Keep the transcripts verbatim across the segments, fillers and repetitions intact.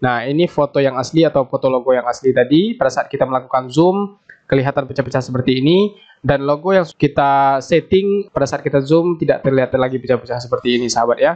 Nah, ini foto yang asli atau foto logo yang asli tadi. Pada saat kita melakukan zoom, kelihatan pecah-pecah seperti ini. Dan logo yang kita setting pada saat kita zoom tidak terlihat lagi pecah-pecah seperti ini, sahabat ya.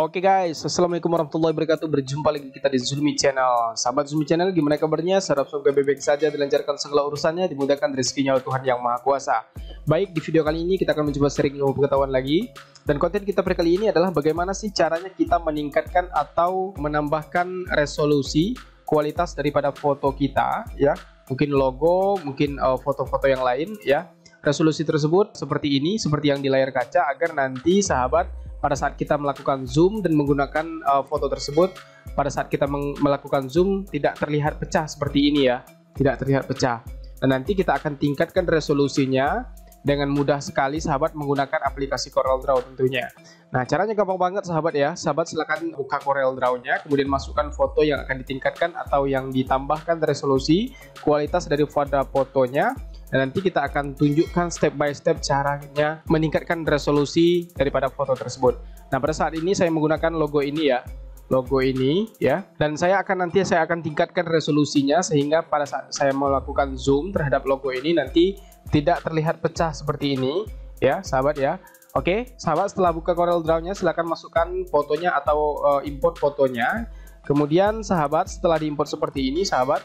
Oke okay guys, assalamualaikum warahmatullahi wabarakatuh. Berjumpa lagi kita di Zulmi Channel. Sahabat Zulmi Channel, gimana kabarnya? Harap semoga baik-baik saja, dilancarkan segala urusannya, dimudahkan rezekinya oleh Tuhan yang Maha Kuasa. Baik, di video kali ini kita akan mencoba sharing ilmu pengetahuan lagi. Dan konten kita pada kali ini adalah bagaimana sih caranya kita meningkatkan atau menambahkan resolusi kualitas daripada foto kita, ya. Mungkin logo, mungkin foto-foto uh, yang lain, ya. Resolusi tersebut seperti ini, seperti yang di layar kaca, agar nanti sahabat pada saat kita melakukan zoom dan menggunakan uh, foto tersebut, pada saat kita melakukan zoom tidak terlihat pecah seperti ini ya, tidak terlihat pecah. Dan nanti kita akan tingkatkan resolusinya dengan mudah sekali sahabat menggunakan aplikasi Corel Draw tentunya. Nah, caranya gampang banget sahabat ya. Sahabat silakan buka Corel Draw-nya, kemudian masukkan foto yang akan ditingkatkan atau yang ditambahkan resolusi kualitas dari pada fotonya. Dan nanti kita akan tunjukkan step by step caranya meningkatkan resolusi daripada foto tersebut. Nah, pada saat ini saya menggunakan logo ini ya, logo ini ya. Dan saya akan nanti saya akan tingkatkan resolusinya sehingga pada saat saya melakukan zoom terhadap logo ini nanti tidak terlihat pecah seperti ini ya, sahabat ya. Oke, sahabat setelah buka Corel Draw-nya silakan masukkan fotonya atau uh, import fotonya. Kemudian sahabat setelah diimport seperti ini sahabat.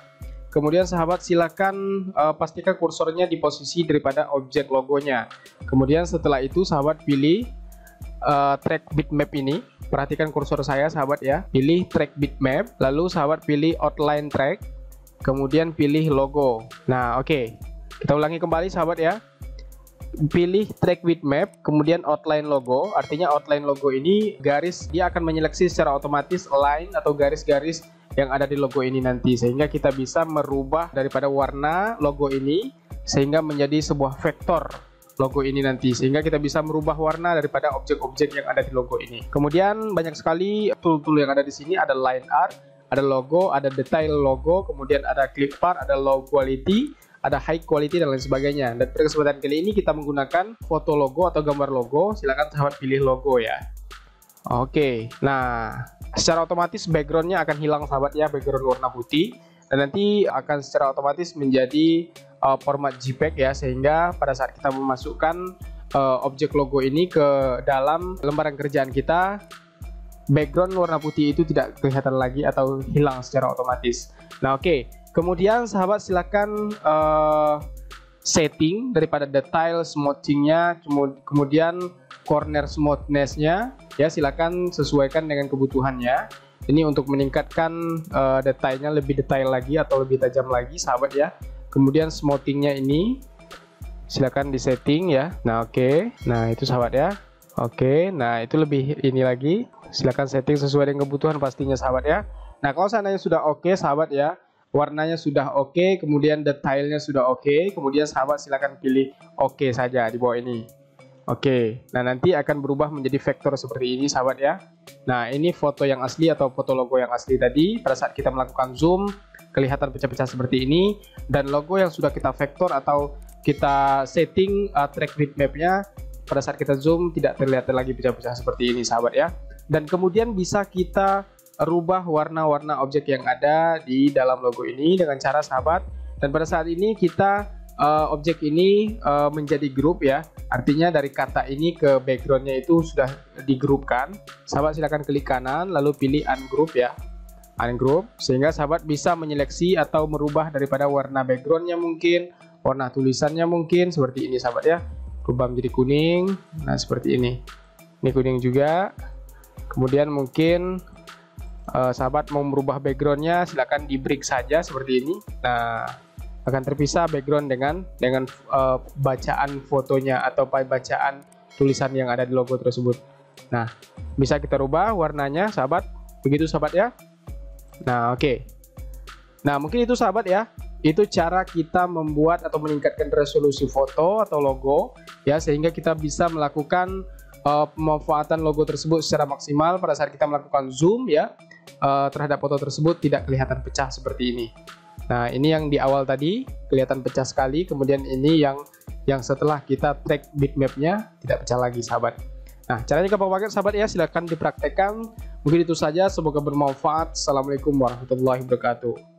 Kemudian sahabat silakan uh, pastikan kursornya di posisi daripada objek logonya. Kemudian setelah itu sahabat pilih uh, track bitmap ini. Perhatikan kursor saya sahabat ya. Pilih track bitmap. Lalu sahabat pilih outline track. Kemudian pilih logo. Nah oke. Okay. Kita ulangi kembali sahabat ya. Pilih track bitmap. Kemudian outline logo. Artinya outline logo ini garis. Dia akan menyeleksi secara otomatis line atau garis-garis yang ada di logo ini nanti, sehingga kita bisa merubah daripada warna logo ini sehingga menjadi sebuah vektor logo ini nanti, sehingga kita bisa merubah warna daripada objek-objek yang ada di logo ini. Kemudian banyak sekali tool-tool yang ada di sini, ada line art, ada logo, ada detail logo, kemudian ada clip art, ada low quality, ada high quality dan lain sebagainya. Dan pada kesempatan kali ini kita menggunakan foto logo atau gambar logo. Silakan sahabat pilih logo ya. Oke, nah secara otomatis backgroundnya akan hilang sahabat ya, background warna putih, dan nanti akan secara otomatis menjadi uh, format JPEG ya, sehingga pada saat kita memasukkan uh, objek logo ini ke dalam lembaran kerjaan kita, background warna putih itu tidak kelihatan lagi atau hilang secara otomatis. Nah oke, kemudian sahabat silakan uh, setting daripada detail smoothingnya, kemudian corner smoothnessnya ya, silakan sesuaikan dengan kebutuhannya. Ini untuk meningkatkan uh, detailnya lebih detail lagi atau lebih tajam lagi sahabat ya. Kemudian smoothingnya ini silakan disetting ya. Nah oke okay. Nah itu sahabat ya. Oke okay. Nah itu lebih ini lagi, silakan setting sesuai dengan kebutuhan pastinya sahabat ya. Nah kalau seandainya sudah oke okay, sahabat ya, warnanya sudah oke okay, kemudian detailnya sudah oke okay, kemudian sahabat silakan pilih oke okay saja di bawah ini. Oke, nah nanti akan berubah menjadi vektor seperti ini sahabat ya. Nah ini foto yang asli atau foto logo yang asli tadi. Pada saat kita melakukan zoom kelihatan pecah-pecah seperti ini. Dan logo yang sudah kita vektor atau kita setting uh, track bitmap-nya, pada saat kita zoom tidak terlihat lagi pecah-pecah seperti ini sahabat ya. Dan kemudian bisa kita rubah warna-warna objek yang ada di dalam logo ini dengan cara sahabat. Dan pada saat ini kita uh, objek ini uh, menjadi grup ya. Artinya dari kata ini ke backgroundnya itu sudah digrupkan. Sahabat silakan klik kanan lalu pilih ungroup ya, ungroup, sehingga sahabat bisa menyeleksi atau merubah daripada warna backgroundnya mungkin, warna tulisannya mungkin seperti ini sahabat ya. Rubah menjadi kuning, nah seperti ini, ini kuning juga. Kemudian mungkin eh, sahabat mau merubah backgroundnya silakan di break saja seperti ini. Nah akan terpisah background dengan dengan uh, bacaan fotonya atau bacaan tulisan yang ada di logo tersebut. Nah bisa kita rubah warnanya sahabat, begitu sahabat ya. Nah oke okay. Nah mungkin itu sahabat ya, itu cara kita membuat atau meningkatkan resolusi foto atau logo ya, sehingga kita bisa melakukan uh, pemanfaatan logo tersebut secara maksimal pada saat kita melakukan zoom ya uh, terhadap foto tersebut tidak kelihatan pecah seperti ini. Nah, ini yang di awal tadi kelihatan pecah sekali, kemudian ini yang yang setelah kita track bitmapnya tidak pecah lagi, sahabat. Nah, caranya gampang banget, sahabat ya, silahkan dipraktekkan. Mungkin itu saja, semoga bermanfaat. Assalamualaikum warahmatullahi wabarakatuh.